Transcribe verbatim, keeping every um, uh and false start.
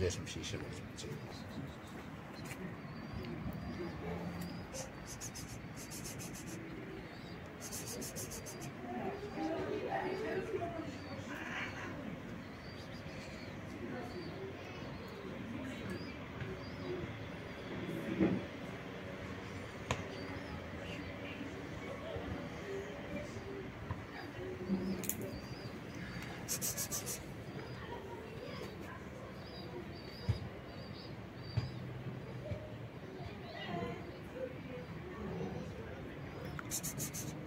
Zresztą się jeszcze raz przyczynił. Thank you.